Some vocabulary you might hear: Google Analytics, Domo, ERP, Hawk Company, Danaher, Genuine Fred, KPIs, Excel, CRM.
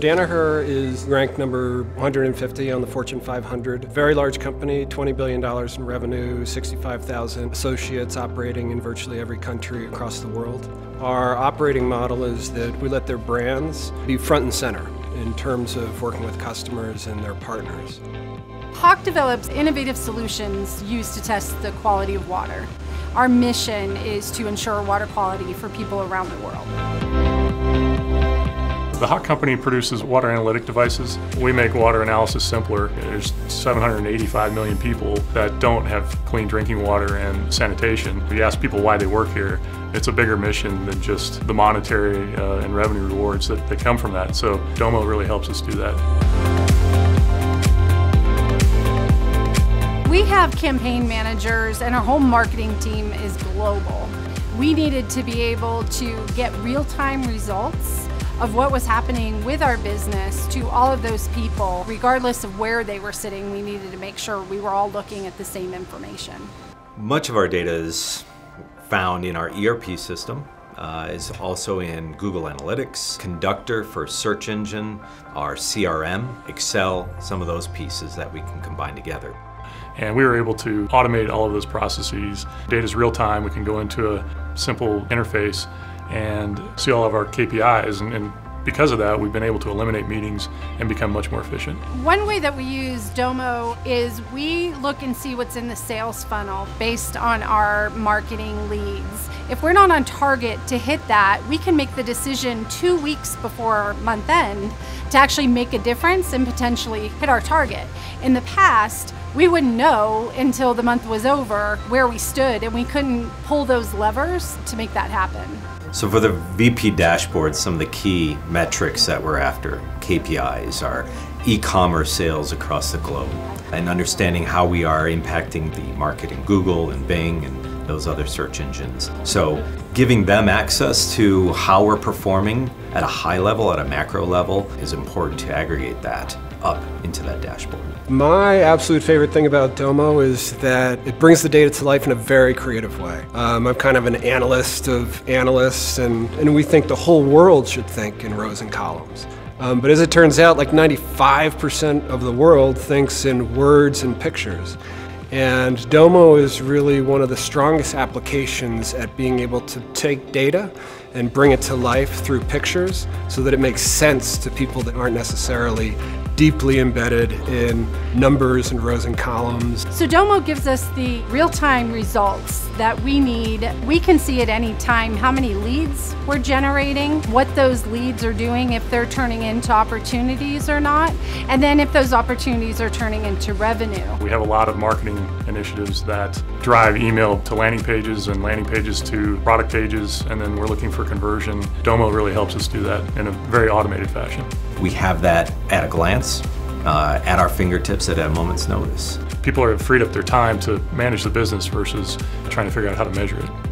Danaher is ranked number 150 on the Fortune 500. Very large company, $20 billion in revenue, 65,000 associates operating in virtually every country across the world. Our operating model is that we let their brands be front and center in terms of working with customers and their partners. Hawk develops innovative solutions used to test the quality of water. Our mission is to ensure water quality for people around the world. The Hawk Company produces water analytic devices. We make water analysis simpler. There's 785 million people that don't have clean drinking water and sanitation. If you ask people why they work here, it's a bigger mission than just the monetary and revenue rewards that come from that. So Domo really helps us do that. We have campaign managers and our whole marketing team is global. We needed to be able to get real-time results of what was happening with our business to all of those people. Regardless of where they were sitting, we needed to make sure we were all looking at the same information. Much of our data is found in our ERP system. It's also in Google Analytics, Conductor for search engine, our CRM, Excel, some of those pieces that we can combine together. And we were able to automate all of those processes. Data's real time, we can go into a simple interface and see all of our KPIs, and because of that we've been able to eliminate meetings and become much more efficient. One way that we use Domo is we look and see what's in the sales funnel based on our marketing leads. If we're not on target to hit that, we can make the decision 2 weeks before month end to actually make a difference and potentially hit our target. In the past, we wouldn't know until the month was over where we stood, and we couldn't pull those levers to make that happen. So for the VP dashboard, some of the key metrics that we're after, KPIs, are e-commerce sales across the globe, and understanding how we are impacting the market in Google and Bing and those other search engines. So giving them access to how we're performing at a high level, at a macro level, is important to aggregate that up into that dashboard. My absolute favorite thing about Domo is that it brings the data to life in a very creative way. I'm kind of an analyst of analysts, and we think the whole world should think in rows and columns. But as it turns out, like 95% of the world thinks in words and pictures. And Domo is really one of the strongest applications at being able to take data and bring it to life through pictures so that it makes sense to people that aren't necessarily deeply embedded in numbers and rows and columns. So Domo gives us the real-time results that we need. We can see at any time how many leads we're generating, what those leads are doing, if they're turning into opportunities or not, and then if those opportunities are turning into revenue. We have a lot of marketing initiatives that drive email to landing pages and landing pages to product pages, and then we're looking for conversion. Domo really helps us do that in a very automated fashion. We have that at a glance, at our fingertips at a moment's notice. People are freed up their time to manage the business versus trying to figure out how to measure it.